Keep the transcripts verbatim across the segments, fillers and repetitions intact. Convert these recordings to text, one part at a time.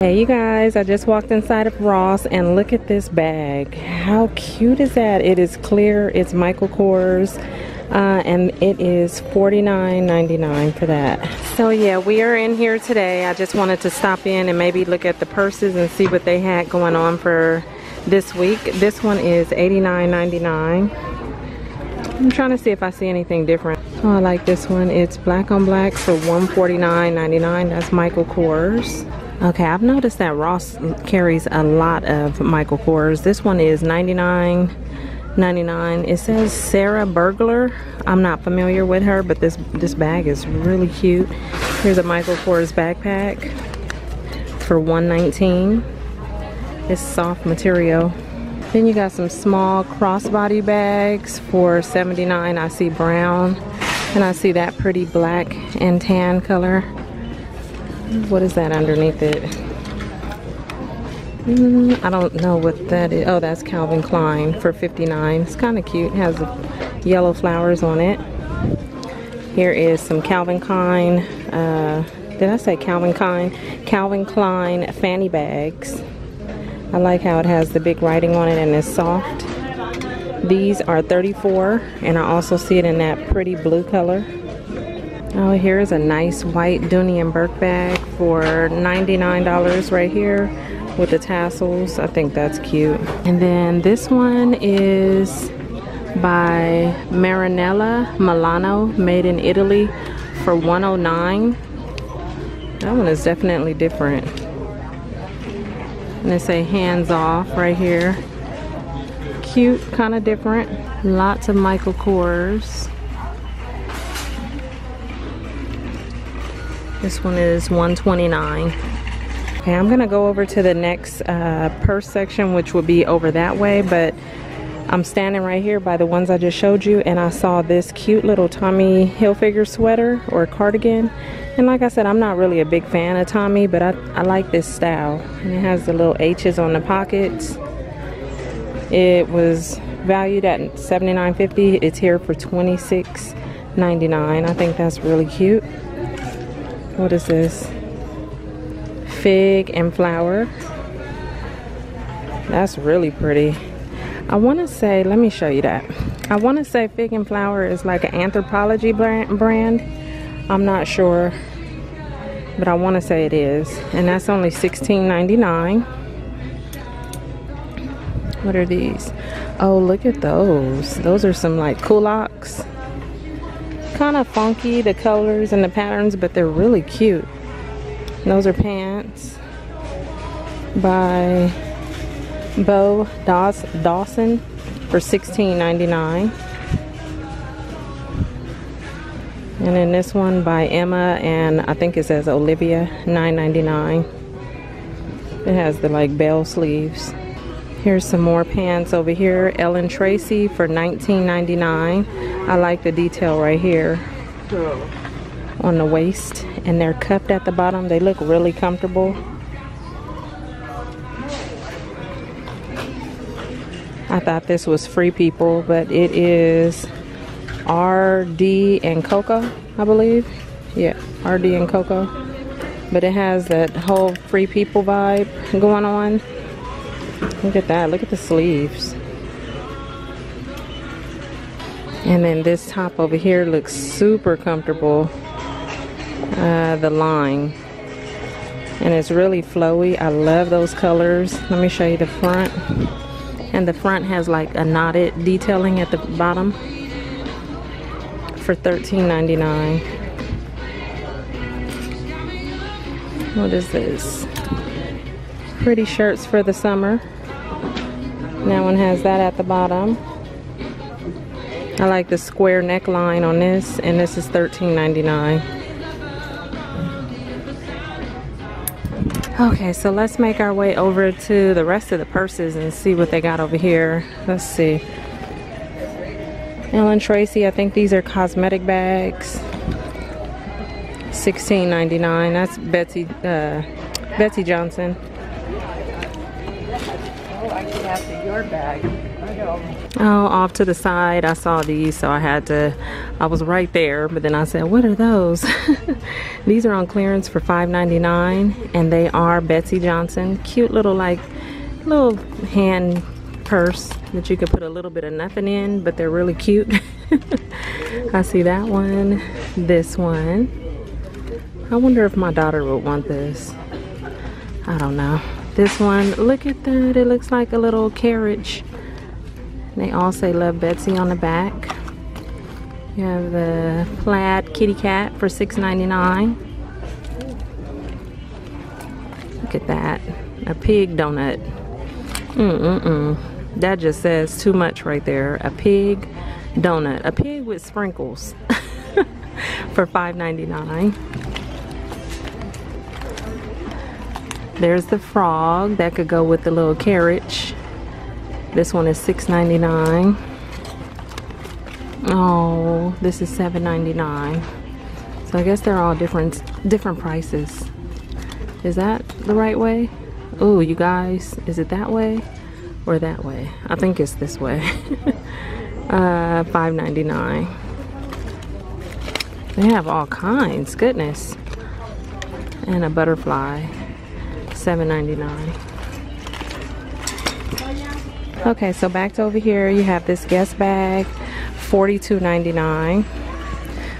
Hey you guys, I just walked inside of Ross and look at this bag. How cute is that? It is clear, it's Michael Kors, uh, and it is forty-nine ninety-nine for that. So yeah, we are in here today. I just wanted to stop in and maybe look at the purses and see what they had going on for this week. This one is eighty-nine ninety-nine. I'm trying to see if I see anything different. Oh, I like this one. It's black on black for one forty-nine ninety-nine. That's Michael Kors. Okay, I've noticed that Ross carries a lot of Michael Kors. This one is ninety-nine ninety-nine. It says Sarah Burglar. I'm not familiar with her, but this this bag is really cute. Here's a Michael Kors backpack for one nineteen. It's soft material. Then you got some small crossbody bags for seventy-nine. I see brown, and I see that pretty black and tan color. What is that underneath it? Mm, I don't know what that is. Oh, that's Calvin Klein for fifty-nine. It's kind of cute. It has yellow flowers on it. Here is some Calvin Klein. Uh, did I say Calvin Klein? Calvin Klein fanny bags. I like how it has the big writing on it and it's soft. These are thirty-four, and I also see it in that pretty blue color. Oh, here's a nice white Dooney and Burke bag for ninety-nine dollars right here with the tassels. I think that's cute. And then this one is by Marinella Milano, made in Italy, for one oh nine. That one is definitely different. And they say hands off right here. Cute, kind of different. Lots of Michael Kors. This one is one twenty-nine. Okay, I'm gonna go over to the next uh, purse section, which will be over that way, but I'm standing right here by the ones I just showed you, and I saw this cute little Tommy Hilfiger sweater or cardigan. And like I said, I'm not really a big fan of Tommy, but I, I like this style. And it has the little H's on the pockets. It was valued at seventy-nine fifty. It's here for twenty-six ninety-nine. I think that's really cute. What is this? Fig and Flower. That's really pretty. I want to say, let me show you that. I want to say Fig and Flower is like an anthropology brand. I'm not sure, but I want to say it is. And that's only sixteen ninety-nine. What are these? Oh, look at those. Those are some like culottes. Kind of funky, the colors and the patterns, but they're really cute. And those are pants by Bo Daws Dawson for sixteen ninety-nine. And then this one by Emma, and I think it says Olivia, nine ninety-nine. It has the like bell sleeves. Here's some more pants over here. Ellen Tracy for nineteen ninety-nine. I like the detail right here on the waist. And they're cuffed at the bottom. They look really comfortable. I thought this was Free People, but it is R D and Coco, I believe. Yeah, R D and Coco. But it has that whole Free People vibe going on. Look at that, look at the sleeves. And then this top over here looks super comfortable, uh, the line. And it's really flowy, I love those colors. Let me show you the front. And the front has like a knotted detailing at the bottom for thirteen ninety-nine. What is this? Pretty shirts for the summer. That one has that at the bottom. I like the square neckline on this, and this is thirteen ninety-nine. Okay, so let's make our way over to the rest of the purses and see what they got over here. Let's see. Ellen Tracy, I think these are cosmetic bags. sixteen ninety-nine. That's Betsey, uh, Betsey Johnson. Bag. Oh, off to the side, I saw these, so I had to, I was right there, but then I said, what are those? These are on clearance for five ninety-nine, and they are Betsey Johnson. Cute little, like, little hand purse that you could put a little bit of nothing in, but they're really cute. I see that one, this one. I wonder if my daughter would want this. I don't know. This one, look at that, it looks like a little carriage. They all say Love Betsey on the back. You have the plaid kitty cat for six ninety-nine. Look at that. A pig donut. Mm-mm-mm. That just says too much right there. A pig donut. A pig with sprinkles for five ninety-nine. There's the frog that could go with the little carriage. This one is six ninety-nine. Oh, this is seven ninety-nine. So I guess they're all different different prices. Is that the right way? Oh, you guys, is it that way or that way? I think it's this way. uh, five ninety-nine. They have all kinds, goodness. And a butterfly, seven ninety-nine. Okay, so back to over here, you have this guest bag, forty-two ninety-nine.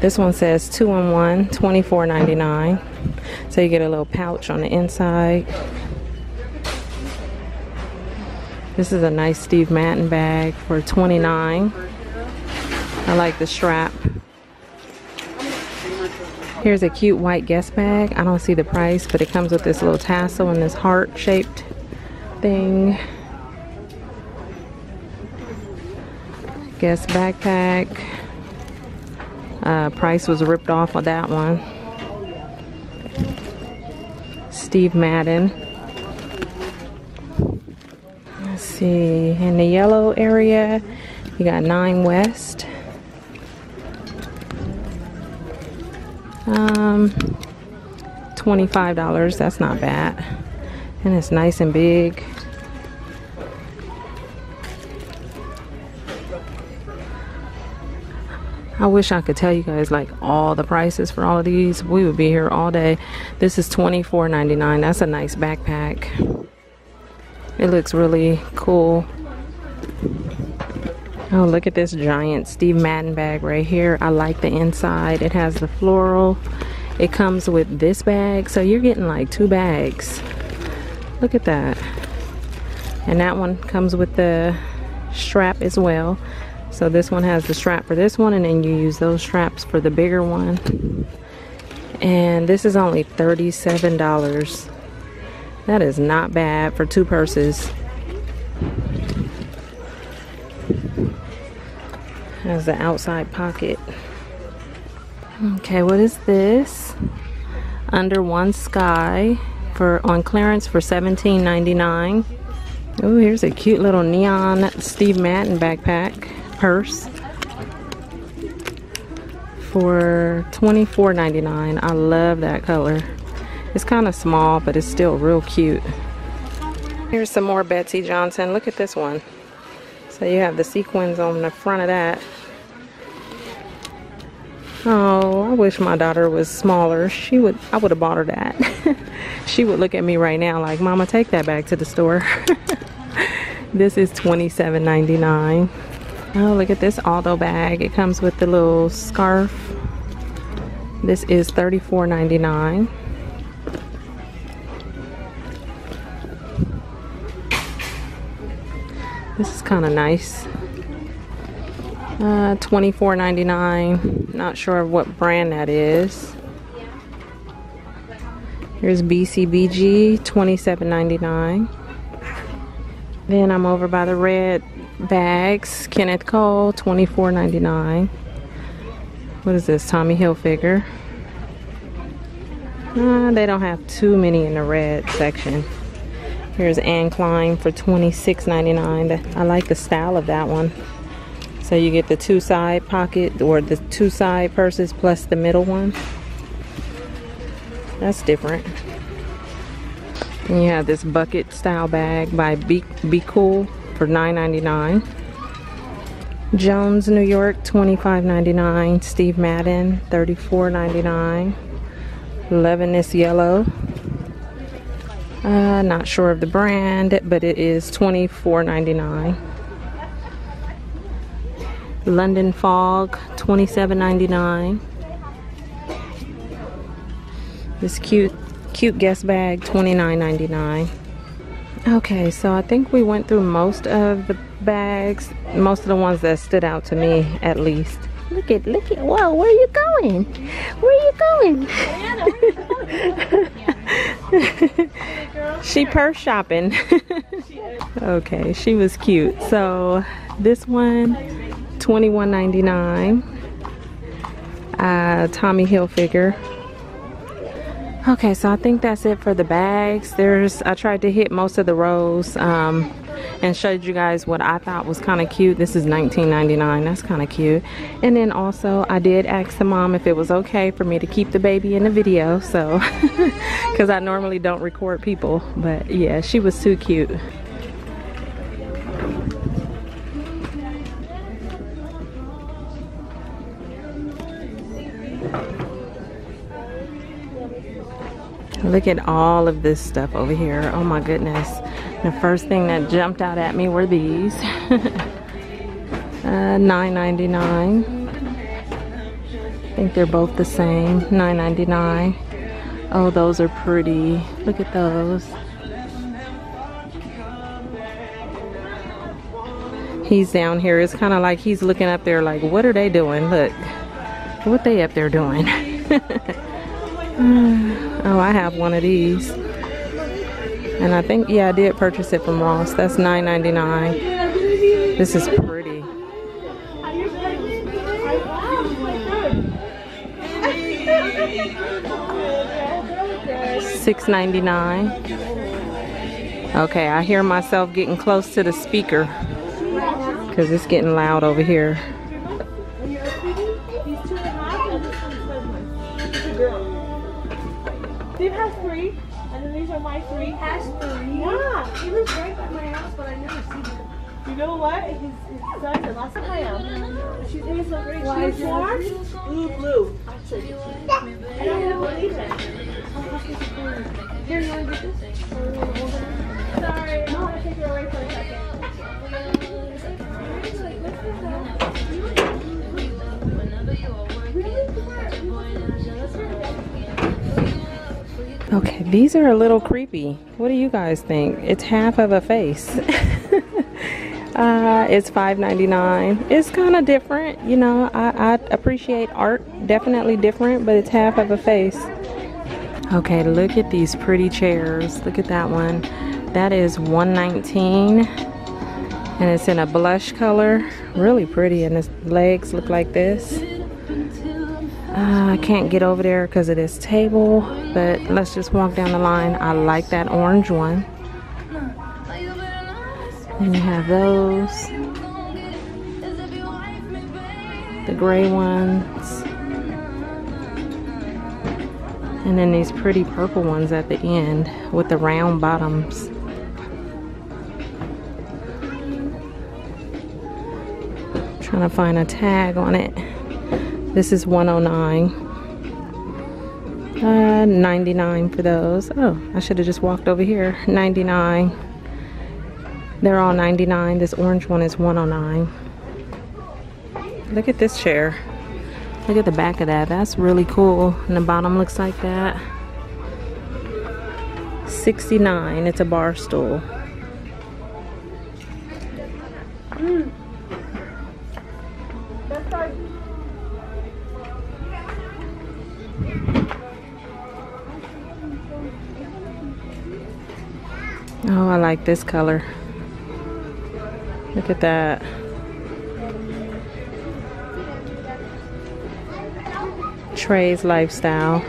This one says two in one, twenty-four ninety-nine. So you get a little pouch on the inside. This is a nice Steve Madden bag for twenty-nine dollars. I like the strap. Here's a cute white guest bag. I don't see the price, but it comes with this little tassel and this heart-shaped thing. Guest backpack. Uh, price was ripped off of that one. Steve Madden. Let's see. In the yellow area, you got Nine West. Um, twenty-five dollars. That's not bad. And it's nice and big. I wish I could tell you guys like all the prices for all of these. We would be here all day. This is twenty-four ninety-nine. That's a nice backpack. It looks really cool. Oh, look at this giant Steve Madden bag right here. I like the inside. It has the floral. It comes with this bag. So you're getting like two bags. Look at that. And that one comes with the strap as well. So this one has the strap for this one, and then you use those straps for the bigger one. And this is only thirty-seven dollars. That is not bad for two purses. Has the outside pocket. Okay, what is this? Under One Sky for on clearance for seventeen ninety-nine. Oh, here's a cute little neon Steve Madden backpack. Purse for twenty-four ninety-nine. I love that color. It's kind of small, but it's still real cute. Here's some more Betsey Johnson. Look at this one. So you have the sequins on the front of that. Oh, I wish my daughter was smaller. She would. I would have bought her that. She would look at me right now like, Mama, take that back to the store. This is twenty-seven ninety-nine. Oh, look at this Aldo bag. It comes with the little scarf. This is thirty-four ninety-nine. This is kind of nice. Uh, twenty-four ninety-nine. Not sure what brand that is. Here's B C B G, twenty-seven ninety-nine. Then I'm over by the red bags. Kenneth Cole, twenty-four ninety-nine. What is this? Tommy Hilfiger. Uh, they don't have too many in the red section. Here's Anne Klein for twenty-six ninety-nine. I like the style of that one. So you get the two side pocket or the two side purses plus the middle one. That's different. And you have this bucket style bag by Be, Be Cool for nine ninety-nine. Jones New York twenty-five ninety-nine, Steve Madden thirty-four ninety-nine. Loving this yellow. Uh, not sure of the brand, but it is twenty-four ninety-nine. London Fog twenty-seven ninety-nine. This cute cute guest bag twenty-nine ninety-nine. Okay, so I think we went through most of the bags, most of the ones that stood out to me at least. Look at, look at, whoa, where are you going? Where are you going? Diana, where are you going? She purse shopping. Okay, she was cute. So this one, twenty-one ninety-nine. Uh, Tommy Hilfiger. Okay, so I think that's it for the bags. There's, I tried to hit most of the rows um, and showed you guys what I thought was kind of cute. This is nineteen ninety-nine, that's kind of cute. And then also I did ask the mom if it was okay for me to keep the baby in the video, so, because I normally don't record people, but yeah, she was too cute. Look at all of this stuff over here. Oh my goodness. The first thing that jumped out at me were these. uh, nine ninety-nine. I think they're both the same. nine ninety-nine. Oh, those are pretty. Look at those. He's down here. It's kind of like he's looking up there like, what are they doing? Look. What they up there doing? Oh, I have one of these, and I think, yeah, I did purchase it from Ross. That's nine ninety-nine. This is pretty. six ninety-nine. Okay, I hear myself getting close to the speaker because it's getting loud over here. Steve has three, and then these are my three. He has three? Yeah, he lives right by my house, but I never see him. You know what? His, his son's a lots of high. She's doing so great. She was born blue, blue. I don't believe it. Here, you want to get this? Sorry, I'm going to take her away for a second. Really? Okay, these are a little creepy. What do you guys think? It's half of a face. uh, it's five ninety-nine. It's kind of different, you know. I, I appreciate art, definitely different, but it's half of a face. Okay, look at these pretty chairs. Look at that one. That is one nineteen, and it's in a blush color. Really pretty, and its legs look like this. Uh, I can't get over there because of this table, but let's just walk down the line. I like that orange one. And you have those. The gray ones. And then these pretty purple ones at the end with the round bottoms. Trying to find a tag on it. This is one oh nine. Uh, ninety-nine for those. Oh, I should have just walked over here. ninety-nine. They're all ninety-nine. This orange one is one oh nine. Look at this chair. Look at the back of that. That's really cool. And the bottom looks like that. sixty-nine. It's a bar stool. Mm. Oh, I like this color. Look at that. Trey's Lifestyle.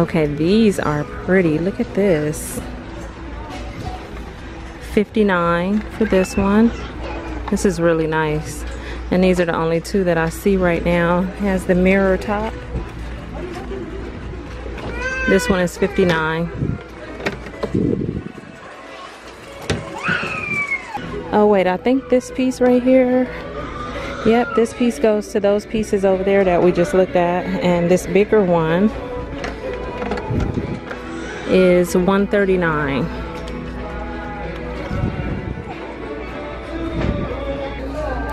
Okay, these are pretty. Look at this. fifty-nine dollars for this one. This is really nice. And these are the only two that I see right now. It has the mirror top. This one is fifty-nine dollars. Oh wait, I think this piece right here, yep, this piece goes to those pieces over there that we just looked at. And this bigger one is one thirty-nine dollars.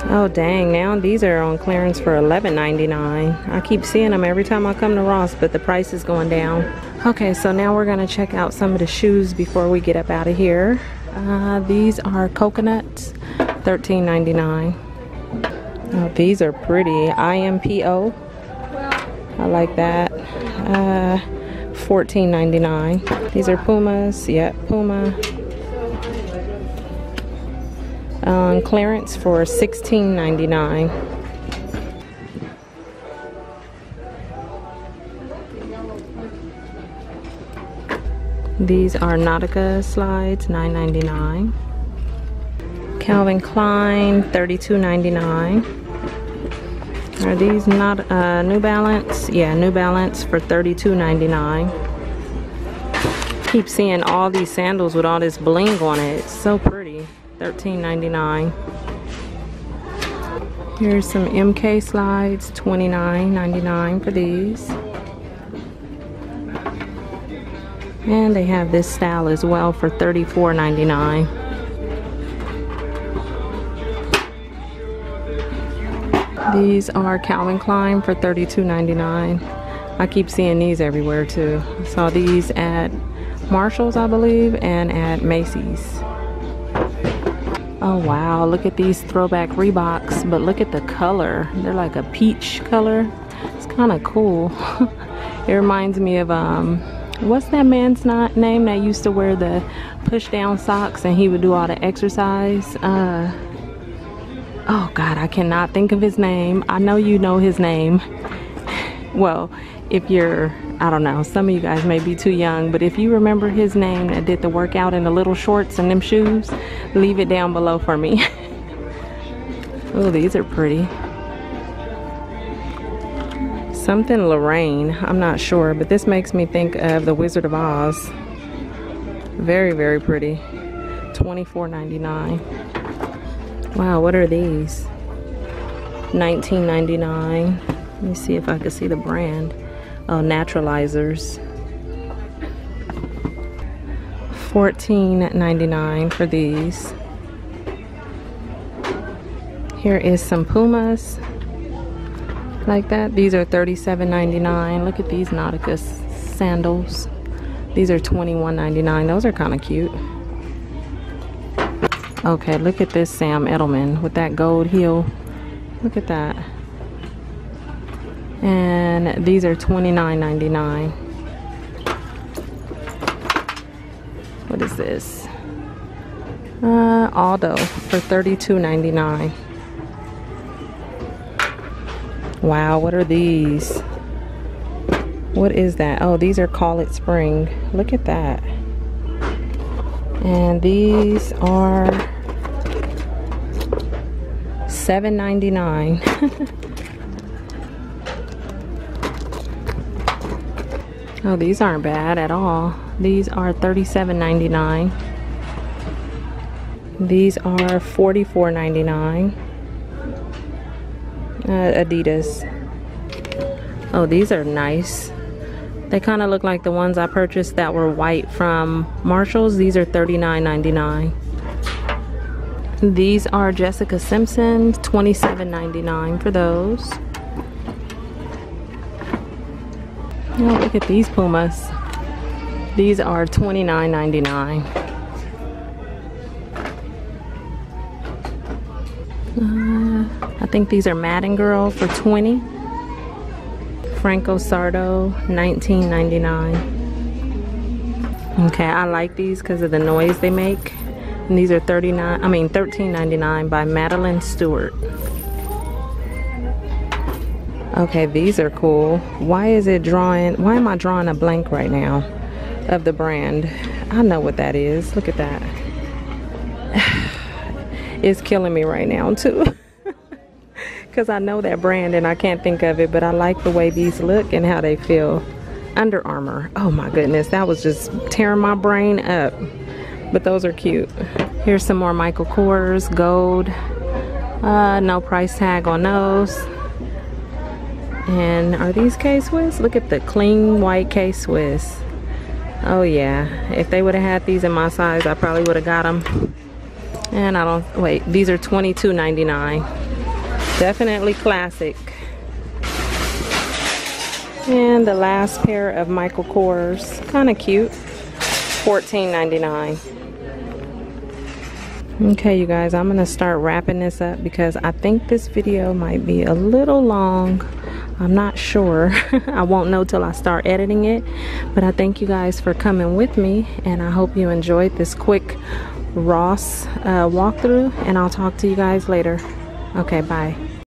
Oh dang, now these are on clearance for eleven ninety-nine. I keep seeing them every time I come to Ross, but the price is going down. Okay, so now we're gonna check out some of the shoes before we get up out of here. Uh, these are Coconuts, thirteen ninety-nine. Oh, these are pretty. I M P O, I like that, uh, fourteen ninety-nine. These are Pumas, yep, Puma. Um, clearance for sixteen ninety-nine. These are Nautica slides, nine ninety-nine. Calvin Klein, thirty-two ninety-nine. Are these not uh, New Balance? Yeah, New Balance for thirty-two ninety-nine. Keep seeing all these sandals with all this bling on it. It's so pretty. thirteen ninety-nine. Here's some M K slides, twenty-nine ninety-nine for these. And they have this style as well for thirty-four ninety-nine. These are Calvin Klein for thirty-two ninety-nine. I keep seeing these everywhere too. I saw these at Marshall's, I believe, and at Macy's. Oh wow, look at these throwback Reeboks, but look at the color. They're like a peach color. It's kind of cool. It reminds me of, um, what's that man's not name that used to wear the push down socks and he would do all the exercise? Uh, oh God, I cannot think of his name. I know you know his name. Well, if you're, I don't know, some of you guys may be too young, but if you remember his name that did the workout in the little shorts and them shoes, leave it down below for me. Oh, these are pretty. Something Lorraine, I'm not sure, but this makes me think of the Wizard of Oz. Very, very pretty. twenty-four ninety-nine. Wow, what are these? nineteen ninety-nine. Let me see if I can see the brand. Oh, Naturalizers. fourteen ninety-nine for these. Here is some Pumas like that. These are thirty-seven ninety-nine. Look at these Nautica sandals. These are twenty-one ninety-nine. Those are kind of cute. Okay, look at this Sam Edelman with that gold heel. Look at that. And these are twenty-nine ninety-nine. What is this? Uh, Aldo for thirty-two ninety-nine. Wow, what are these? What is that? Oh, these are Call It Spring. Look at that. And these are seven ninety-nine. Oh, these aren't bad at all. These are thirty-seven ninety-nine. These are forty-four ninety-nine. Uh, Adidas. Oh, these are nice. They kind of look like the ones I purchased that were white from Marshall's. These are thirty-nine ninety-nine. These are Jessica Simpson, twenty-seven ninety-nine for those. Oh, look at these Pumas. These are twenty-nine ninety-nine. Uh, I think these are Madden Girl for twenty. Franco Sardo, nineteen ninety-nine. Okay, I like these because of the noise they make. And these are thirty-nine, I mean thirteen ninety-nine by Madeline Stewart. Okay, these are cool. Why is it drawing, why am I drawing a blank right now of the brand? I know what that is. Look at that. It's killing me right now too. Because I know that brand and I can't think of it, but I like the way these look and how they feel. Under Armour. Oh my goodness, that was just tearing my brain up. But those are cute. Here's some more Michael Kors gold. Uh, no price tag on those. And are these K Swiss? Look at the clean white K Swiss. Oh yeah, if they would have had these in my size, I probably would have got them. And I don't, wait, these are twenty-two ninety-nine. Definitely classic. And the last pair of Michael Kors, kind of cute, fourteen ninety-nine. Okay, you guys, I'm gonna start wrapping this up because I think this video might be a little long. I'm not sure. I won't know till I start editing it, but I thank you guys for coming with me, and I hope you enjoyed this quick Ross uh, walkthrough, and I'll talk to you guys later. Okay, bye.